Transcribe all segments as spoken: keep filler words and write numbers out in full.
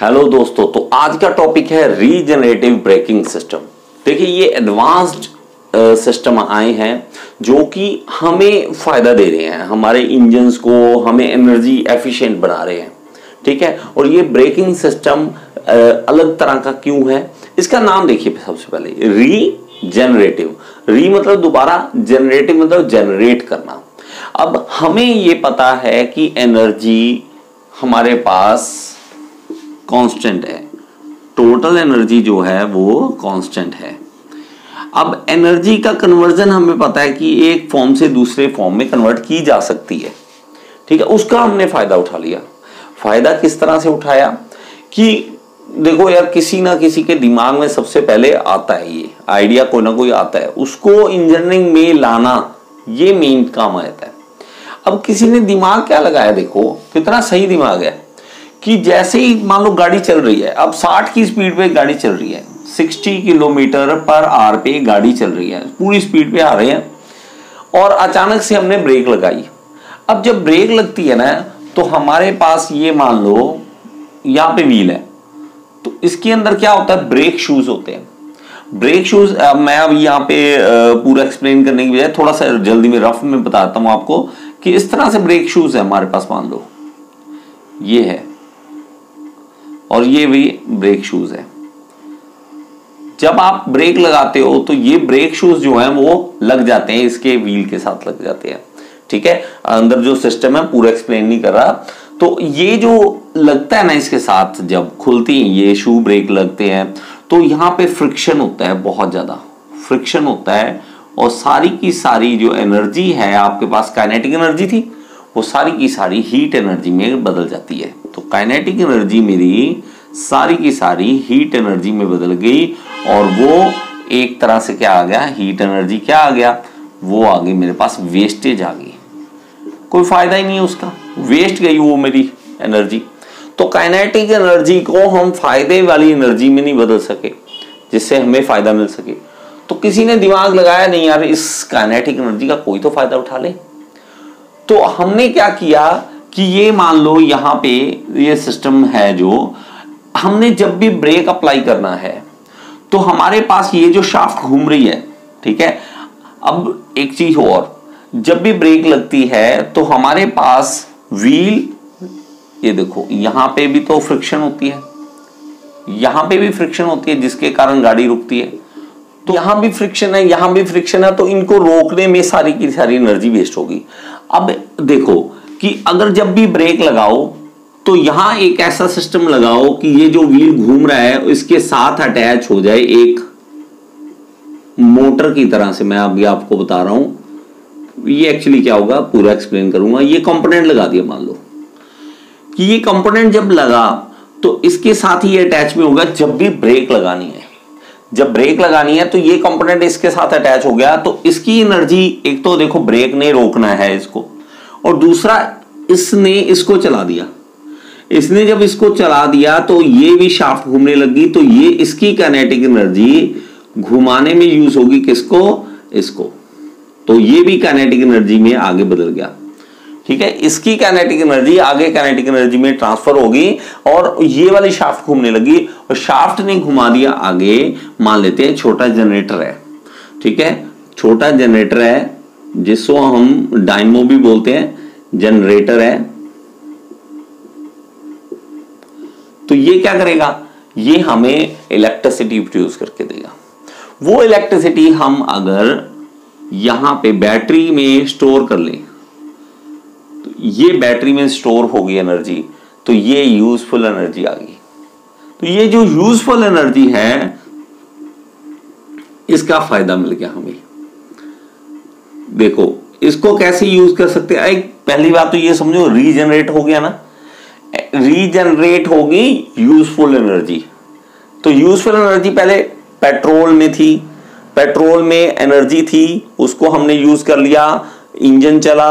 Hello दोस्तों, तो आज का टॉपिक है रीजनरेटिव ब्रेकिंग सिस्टम। देखिए ये एडवांस्ड सिस्टम आए हैं जो कि हमें फ़ायदा दे रहे हैं, हमारे इंजन्स को, हमें एनर्जी एफिशिएंट बना रहे हैं, ठीक है। और ये ब्रेकिंग सिस्टम अलग तरह का क्यों है, इसका नाम देखिए। सबसे पहले रीजनरेटिव, री मतलब दोबारा, जनरेटिव मतलब जनरेट करना। अब हमें ये पता है कि एनर्जी हमारे पास कांस्टेंट है, टोटल एनर्जी जो है वो कांस्टेंट है। अब एनर्जी का कन्वर्जन हमें पता है कि एक फॉर्म से दूसरे फॉर्म में कन्वर्ट की जा सकती है, ठीक है। उसका हमने फायदा उठा लिया। फायदा किस तरह से उठाया कि देखो यार, किसी ना किसी के दिमाग में सबसे पहले आता है ये आइडिया, कोई ना कोई आता है, उसको इंजीनियरिंग में लाना ये मेन काम आता है। अब किसी ने दिमाग क्या लगाया, देखो कितना सही दिमाग है कि जैसे ही मान लो गाड़ी चल रही है, अब साठ की स्पीड पे गाड़ी चल रही है, साठ किलोमीटर पर आवर पे गाड़ी चल रही है, पूरी स्पीड पे आ रहे हैं, और अचानक से हमने ब्रेक लगाई। अब जब ब्रेक लगती है ना, तो हमारे पास ये मान लो यहाँ पे व्हील है, तो इसके अंदर क्या होता है, ब्रेक शूज होते हैं। ब्रेक शूज मैं अब यहाँ पे पूरा एक्सप्लेन करने की बजाय थोड़ा सा जल्दी में रफ में बताता हूँ आपको कि इस तरह से ब्रेक शूज है हमारे पास, मान लो ये है और ये भी ब्रेक शूज है। जब आप ब्रेक लगाते हो तो ये ब्रेक शूज जो है वो लग जाते हैं, इसके व्हील के साथ लग जाते हैं, ठीक है। अंदर जो सिस्टम है पूरा एक्सप्लेन नहीं कर रहा। तो ये जो लगता है ना, इसके साथ जब खुलती है ये शू, ब्रेक लगते हैं, तो यहाँ पे फ्रिक्शन होता है, बहुत ज्यादा फ्रिक्शन होता है, और सारी की सारी जो एनर्जी है आपके पास काइनेटिक एनर्जी थी, वो सारी की सारी हीट एनर्जी में बदल जाती है। तो काइनेटिक एनर्जी मेरी सारी की सारी हीट एनर्जी में बदल गई, और वो एक तरह से क्या आ गया, हीट एनर्जी क्या आ गया, वो आ गई मेरे पास वेस्टेज आ गई। कोई फायदा ही नहीं है उसका, वेस्ट गई वो मेरी एनर्जी। तो काइनेटिक एनर्जी को हम फायदे वाली एनर्जी में नहीं बदल सके जिससे हमें फायदा मिल सके। तो किसी ने दिमाग लगाया, नहीं यार इस काइनेटिक एनर्जी का कोई तो फायदा उठा ले। तो हमने क्या किया कि ये मान लो यहाँ पे ये सिस्टम है, जो हमने जब भी ब्रेक अप्लाई करना है तो हमारे पास ये जो शाफ्ट घूम रही है, ठीक है। अब एक चीज और, जब भी ब्रेक लगती है तो हमारे पास व्हील, ये देखो यहाँ पे भी तो फ्रिक्शन होती है, यहाँ पे भी फ्रिक्शन होती है जिसके कारण गाड़ी रुकती है, तो यहाँ भी फ्रिक्शन है, यहाँ भी फ्रिक्शन है, तो इनको रोकने में सारी की सारी एनर्जी वेस्ट होगी। अब देखो कि अगर जब भी ब्रेक लगाओ तो यहाँ एक ऐसा सिस्टम लगाओ कि ये जो व्हील घूम रहा है इसके साथ अटैच हो जाए एक मोटर की तरह से। मैं अभी आपको बता रहा हूं ये एक्चुअली क्या होगा, पूरा एक्सप्लेन करूंगा। ये कंपोनेंट लगा दिया, मान लो कि ये कंपोनेंट जब लगा तो इसके साथ ही अटैच में होगा जब भी ब्रेक लगानी है। जब ब्रेक लगानी है तो ये कंपोनेंट इसके साथ अटैच हो गया, तो इसकी एनर्जी, एक तो देखो ब्रेक ने रोकना है इसको, और दूसरा इसने इसको चला दिया। इसने जब इसको चला दिया तो ये भी शाफ्ट घूमने लगी, तो ये इसकी काइनेटिक एनर्जी घुमाने में यूज होगी, किसको, इसको। तो ये भी काइनेटिक एनर्जी में आगे बदल गया, ठीक है। इसकी काइनेटिक एनर्जी आगे काइनेटिक एनर्जी में ट्रांसफर होगी, और ये वाली शाफ्ट घूमने लगी, और शाफ्ट ने घुमा दिया आगे। मान लेते हैं छोटा जनरेटर है, ठीक है, छोटा जनरेटर है जिसको हम डायनमो भी बोलते हैं, जनरेटर है। तो ये क्या करेगा, ये हमें इलेक्ट्रिसिटी प्रोड्यूस करके देगा। वो इलेक्ट्रिसिटी हम अगर यहां पे बैटरी में स्टोर कर लें, ये बैटरी में स्टोर होगी एनर्जी, तो ये यूजफुल एनर्जी आ गई। तो ये जो यूजफुल एनर्जी है इसका फायदा मिल गया हमें। देखो इसको कैसे यूज कर सकते हैं, पहली बात तो ये समझो रीजनरेट हो गया ना, रीजनरेट होगी यूजफुल एनर्जी। तो यूजफुल एनर्जी पहले पेट्रोल में थी, पेट्रोल में एनर्जी थी, उसको हमने यूज कर लिया, इंजन चला,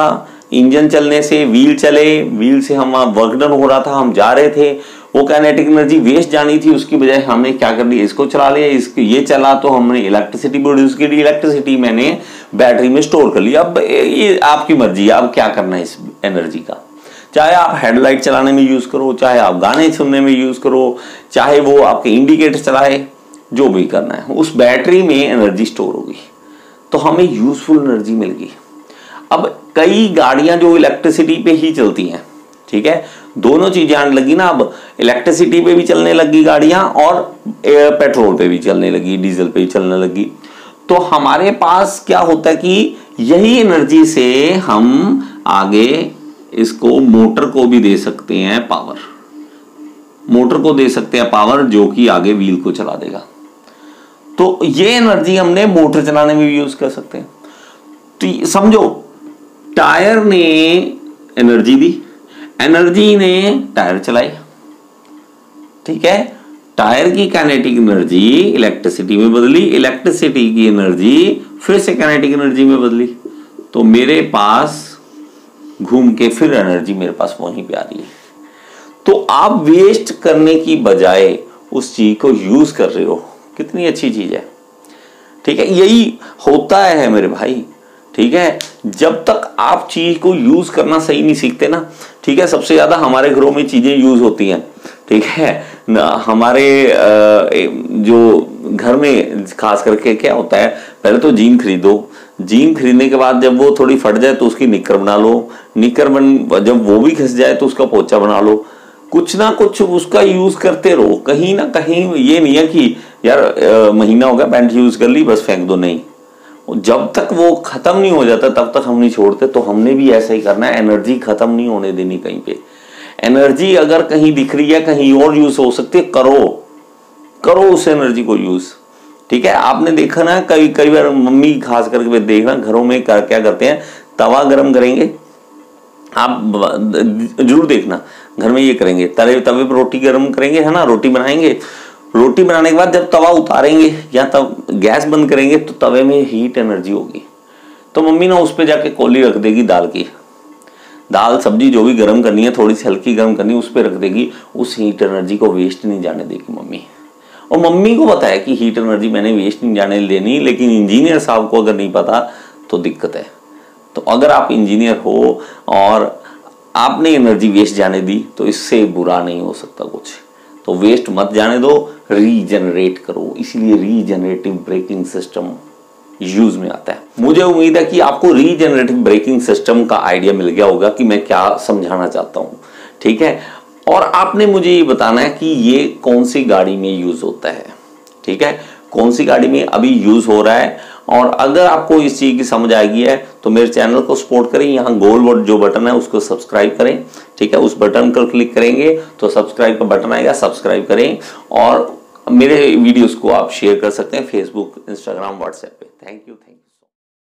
इंजन चलने से व्हील चले, व्हील से हम वर्क डन हो रहा था, हम जा रहे थे, वो काइनेटिक एनर्जी वेस्ट जानी थी, उसकी बजाय हमने क्या कर लिया, इसको चला लिया, इसके ये चला, तो हमने इलेक्ट्रिसिटी प्रोड्यूस की, इलेक्ट्रिसिटी मैंने बैटरी में स्टोर कर लिया। अब ये आपकी मर्जी है, अब क्या करना है इस एनर्जी का, चाहे आप हेडलाइट चलाने में यूज़ करो, चाहे आप गाने सुनने में यूज़ करो, चाहे वो आपके इंडिकेटर चलाए, जो भी करना है, उस बैटरी में एनर्जी स्टोर होगी तो हमें यूज़फुल एनर्जी मिल गई। अब कई गाड़ियां जो इलेक्ट्रिसिटी पे ही चलती हैं, ठीक है, दोनों चीज़ें आने लगी ना, अब इलेक्ट्रिसिटी पे भी चलने लगी गाड़ियां और पेट्रोल पे भी चलने लगी, डीजल पे भी चलने लगी। तो हमारे पास क्या होता है कि यही एनर्जी से हम आगे इसको मोटर को भी दे सकते हैं पावर, मोटर को दे सकते हैं पावर जो कि आगे व्हील को चला देगा। तो ये एनर्जी हमने मोटर चलाने में भी यूज कर सकते हैं। तो समझो टायर ने एनर्जी दी, एनर्जी ने टायर चलाई, ठीक है, टायर की काइनेटिक एनर्जी इलेक्ट्रिसिटी में बदली, इलेक्ट्रिसिटी की एनर्जी फिर से काइनेटिक एनर्जी में बदली, तो मेरे पास घूम के फिर एनर्जी मेरे पास वहीं पे आ रही है। तो आप वेस्ट करने की बजाय उस चीज को यूज कर रहे हो, कितनी अच्छी चीज है, ठीक है। यही होता है मेरे भाई, ठीक है, जब तक आप चीज को यूज करना सही नहीं सीखते ना, ठीक है। सबसे ज्यादा हमारे घरों में चीजें यूज होती हैं, ठीक है ना, हमारे जो घर में खास करके क्या होता है, पहले तो जीन खरीदो, जीन खरीदने के बाद जब वो थोड़ी फट जाए तो उसकी निक्कर बना लो, निक्कर बन जब वो भी घिस जाए तो उसका पोछा बना लो, कुछ ना कुछ उसका यूज करते रहो। कहीं ना कहीं ये नहीं है कि यार आ, महीना हो गया पैंट यूज कर ली बस फेंक दो, नहीं, जब तक वो खत्म नहीं हो जाता तब तक हम नहीं छोड़ते। तो हमने भी ऐसा ही करना है, एनर्जी खत्म नहीं होने देनी कहीं पे। एनर्जी अगर कहीं दिख रही है कहीं और यूज हो सकती है, करो करो उस एनर्जी को यूज, ठीक है। आपने देखा ना कई कई बार मम्मी खास करके देखना घरों में क्या करते हैं, तवा गर्म करेंगे, आप जरूर देखना घर में ये करेंगे, तवे तवे पर रोटी गर्म करेंगे, है ना, रोटी बनाएंगे, रोटी बनाने के बाद जब तवा उतारेंगे या तब गैस बंद करेंगे तो तवे में हीट एनर्जी होगी, तो मम्मी ना उस पर जाके कोली रख देगी दाल की, दाल सब्जी जो भी गर्म करनी है, थोड़ी सी हल्की गर्म करनी है, उस पर रख देगी, उस हीट एनर्जी को वेस्ट नहीं जाने देगी मम्मी। और मम्मी को पता है कि हीट एनर्जी मैंने वेस्ट नहीं जाने देनी, लेकिन इंजीनियर साहब को अगर नहीं पता तो दिक्कत है। तो अगर आप इंजीनियर हो और आपने एनर्जी वेस्ट जाने दी तो इससे बुरा नहीं हो सकता कुछ। तो वेस्ट मत जाने दो, रीजनरेट करो, इसीलिए रीजनरेटिव ब्रेकिंग सिस्टम यूज में आता है। मुझे उम्मीद है कि आपको रीजनरेटिव ब्रेकिंग सिस्टम का आइडिया मिल गया होगा कि मैं क्या समझाना चाहता हूँ, ठीक है। और आपने मुझे ये बताना है कि ये कौन सी गाड़ी में यूज होता है, ठीक है, कौन सी गाड़ी में अभी यूज हो रहा है। और अगर आपको इस चीज़ की समझ आएगी है तो मेरे चैनल को सपोर्ट करें, यहाँ गोल जो बटन है उसको सब्सक्राइब करें, ठीक है, उस बटन को क्लिक करेंगे तो सब्सक्राइब का बटन आएगा, सब्सक्राइब करें और मेरे वीडियोस को आप शेयर कर सकते हैं फेसबुक, इंस्टाग्राम, व्हाट्सएप पे। Thank you thank you.